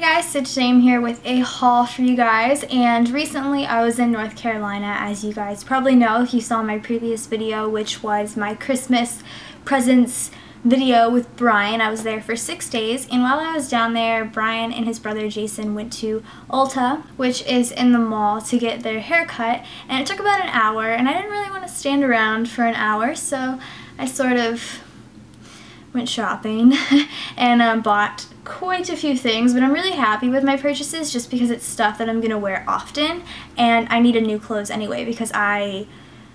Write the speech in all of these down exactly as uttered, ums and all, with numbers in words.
Hey guys, Stitch Dame here with a haul for you guys, and recently I was in North Carolina, as you guys probably know if you saw my previous video, which was my Christmas presents video with Brian. I was there for six days, and while I was down there, Brian and his brother Jason went to Ulta, which is in the mall, to get their haircut, and it took about an hour, and I didn't really want to stand around for an hour, so I sort of went shopping and um, bought quite a few things, but I'm really happy with my purchases just because it's stuff that I'm gonna wear often, and I needed new clothes anyway because I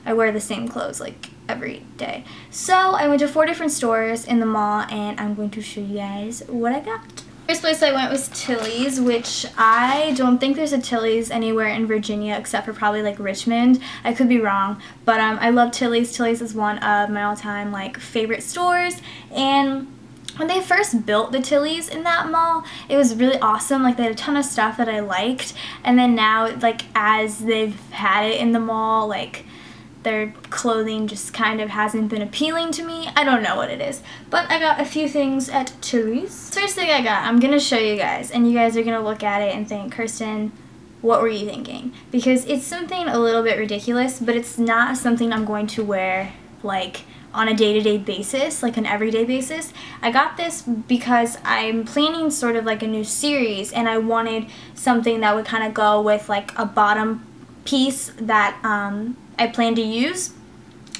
I wear the same clothes like every day. So I went to four different stores in the mall, and I'm going to show you guys what I got. First place I went was Tilly's, which I don't think there's a Tilly's anywhere in Virginia except for probably like Richmond. I could be wrong, but um, I love Tilly's. Tilly's is one of my all-time like favorite stores, and when they first built the Tilly's in that mall, it was really awesome. Like, they had a ton of stuff that I liked, and then now, like, as they've had it in the mall, like, their clothing just kind of hasn't been appealing to me. I don't know what it is, but I got a few things at Tilly's. First thing I got, I'm gonna show you guys, and you guys are gonna look at it and think, Kirsten, what were you thinking? Because it's something a little bit ridiculous, but it's not something I'm going to wear, like, on a day-to-day basis, like an everyday basis. I got this because I'm planning sort of like a new series, and I wanted something that would kind of go with like a bottom piece that um, I plan to use,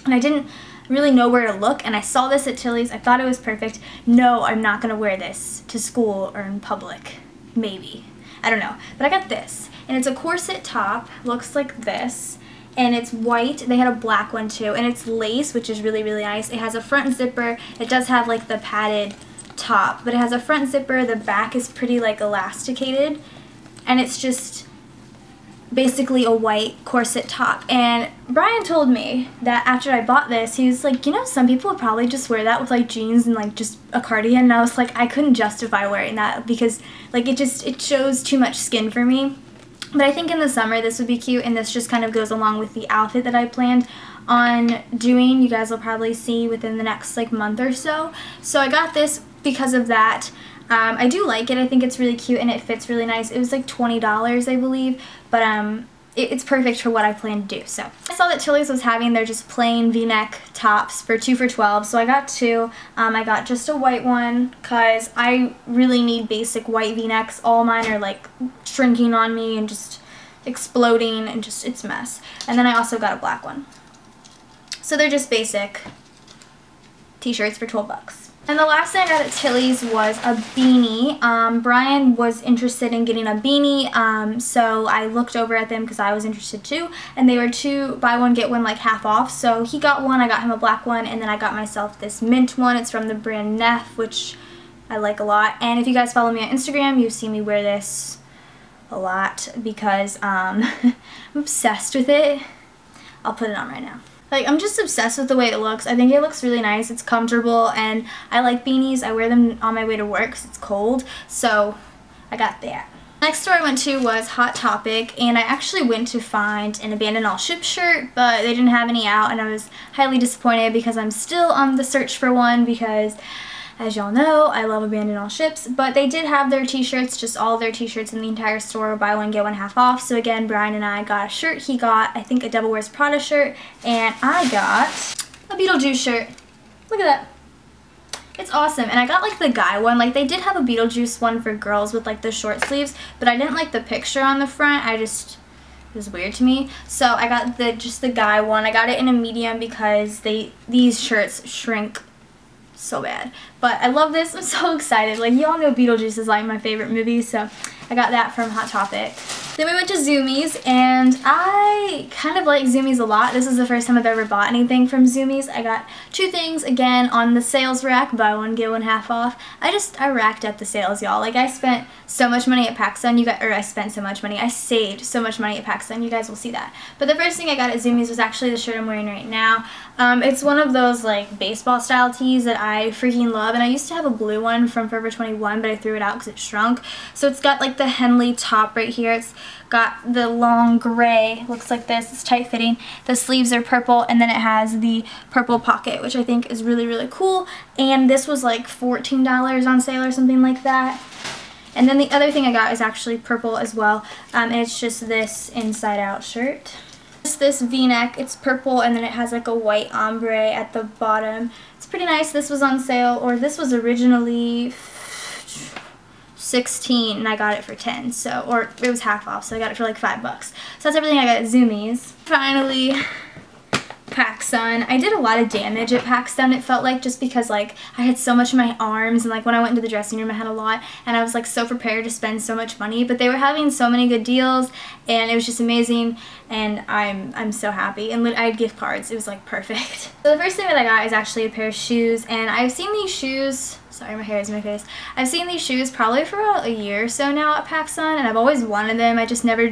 and I didn't really know where to look, and I saw this at Tilly's. I thought it was perfect. No, I'm not gonna wear this to school or in public, maybe, I don't know, but I got this, and it's a corset top, looks like this, and it's white. They had a black one too, and it's lace, which is really, really nice. It has a front zipper. It does have like the padded top, but it has a front zipper. The back is pretty like elasticated, and it's just basically a white corset top. And Brian told me that after I bought this, he was like, you know, some people would probably just wear that with like jeans and like just a cardigan, and I was like, I couldn't justify wearing that because like it just, it shows too much skin for me. But I think in the summer this would be cute, and this just kind of goes along with the outfit that I planned on doing. You guys will probably see within the next like month or so. So I got this because of that. Um, I do like it. I think it's really cute, and it fits really nice. It was like twenty dollars, I believe, but um, it, it's perfect for what I plan to do. So I saw that Tilly's was having their just plain V-neck tops for two for twelve, so I got two. Um, I got just a white one because I really need basic white V-necks. All mine are like shrinking on me and just exploding, and just it's a mess. And then I also got a black one. So they're just basic t-shirts for twelve bucks. And the last thing I got at Tilly's was a beanie. Um, Brian was interested in getting a beanie, um, so I looked over at them because I was interested too, and they were two buy one get one like half off, so he got one, I got him a black one, and then I got myself this mint one. It's from the brand Neff, which I like a lot, and if you guys follow me on Instagram, you've seen me wear this a lot because um, I'm obsessed with it. I'll put it on right now. Like, I'm just obsessed with the way it looks. I think it looks really nice. It's comfortable, and I like beanies. I wear them on my way to work because it's cold, so I got that. Next store I went to was Hot Topic, and I actually went to find an Abandon All Ships shirt, but they didn't have any out, and I was highly disappointed because I'm still on the search for one because, as y'all know, I love Abandon All Ships, but they did have their t-shirts, just all their t-shirts in the entire store, buy one, get one half off. So again, Brian and I got a shirt. He got, I think, a Devil Wears Prada shirt, and I got a Beetlejuice shirt. Look at that. It's awesome, and I got like the guy one. Like, they did have a Beetlejuice one for girls with like the short sleeves, but I didn't like the picture on the front. I just, it was weird to me. So I got the just the guy one. I got it in a medium because they these shirts shrink so bad, but I love this. I'm so excited. Like, y'all know Beetlejuice is like my favorite movie, so I got that from Hot Topic. Then we went to Zumiez, and I kind of like Zumiez a lot. This is the first time I've ever bought anything from Zumiez. I got two things, again, on the sales rack, buy one, get one half off. I just, I racked up the sales, y'all. Like, I spent so much money at PacSun, you got, or I spent so much money, I saved so much money at PacSun, you guys will see that. But the first thing I got at Zumiez was actually the shirt I'm wearing right now. Um, it's one of those, like, baseball-style tees that I freaking love, and I used to have a blue one from Forever twenty-one, but I threw it out because it shrunk. So it's got, like, the Henley top right here. It's got the long gray, looks like this, it's tight fitting, the sleeves are purple, and then it has the purple pocket, which I think is really, really cool. And this was like fourteen dollars on sale or something like that, And then the other thing I got is actually purple as well. Um, and it's just this inside out shirt. It's this v-neck. It's purple and then it has like a white ombre at the bottom. It's pretty nice. This was on sale, or this was originally sixteen and I got it for ten, so, or it was half off, so I got it for like five bucks. So that's everything I got at Zumiez. Finally, PacSun. I did a lot of damage at PacSun, it felt like, just because like I had so much in my arms, and like when I went into the dressing room I had a lot, and I was like so prepared to spend so much money, but they were having so many good deals and it was just amazing, and I'm I'm so happy. And I had gift cards, it was like perfect. So the first thing that I got is actually a pair of shoes, and I've seen these shoes, sorry my hair is in my face, I've seen these shoes probably for about a year or so now at PacSun, and I've always wanted them, I just never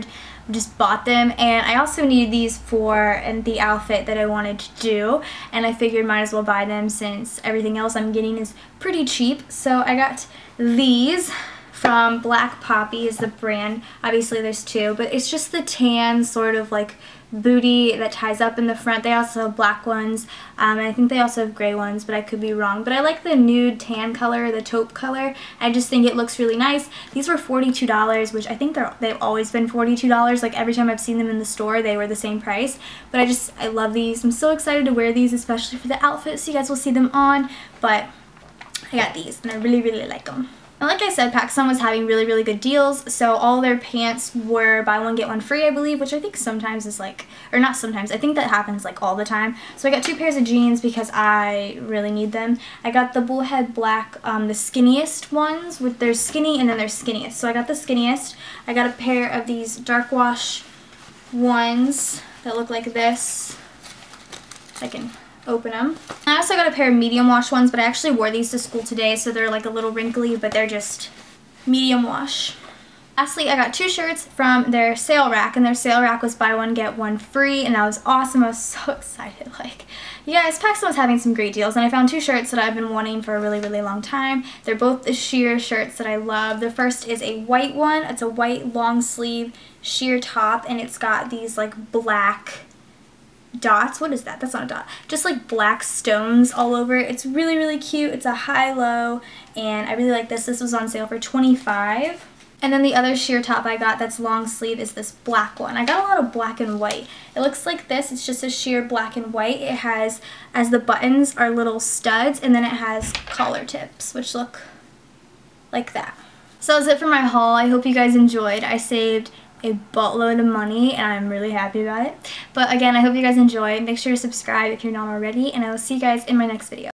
just bought them. And I also needed these for and the outfit that I wanted to do, and I figured might as well buy them since everything else I'm getting is pretty cheap. So I got these from Black Poppy is the brand, obviously there's two, but it's just the tan sort of like booty that ties up in the front. They also have black ones, um, and I think they also have gray ones, but I could be wrong. But I like the nude tan color, the taupe color. I just think it looks really nice. These were forty-two dollars, which I think they're, they've always been forty-two dollars. Like every time I've seen them in the store, they were the same price. But I just, I love these. I'm so excited to wear these, especially for the outfit, so you guys will see them on. But I got these, and I really, really like them. And like I said, PacSun was having really, really good deals, so all their pants were buy one, get one free, I believe, which I think sometimes is like, or not sometimes, I think that happens like all the time. So I got two pairs of jeans because I really need them. I got the Bullhead black, um, the skinniest ones, with their skinny and then their skinniest. So I got the skinniest. I got a pair of these dark wash ones that look like this. I can open them. I also got a pair of medium wash ones, but I actually wore these to school today, so they're like a little wrinkly, but they're just medium wash. Lastly, I got two shirts from their sale rack, and their sale rack was buy one, get one free, and that was awesome. I was so excited. Like, yeah, PacSun was having some great deals, and I found two shirts that I've been wanting for a really, really long time. They're both the sheer shirts that I love. The first is a white one. It's a white long sleeve sheer top, and it's got these like black dots. What is that? That's not a dot. Just like black stones all over it. It's really, really cute. It's a high-low, and I really like this. This was on sale for twenty-five dollars. And then the other sheer top I got that's long sleeve is this black one. I got a lot of black and white. It looks like this. It's just a sheer black and white. It has, as the buttons are little studs, and then it has collar tips, which look like that. So that's it for my haul. I hope you guys enjoyed. I saved a buttload of money and I'm really happy about it. But again, I hope you guys enjoyed. Make sure to subscribe if you're not already, and I will see you guys in my next video.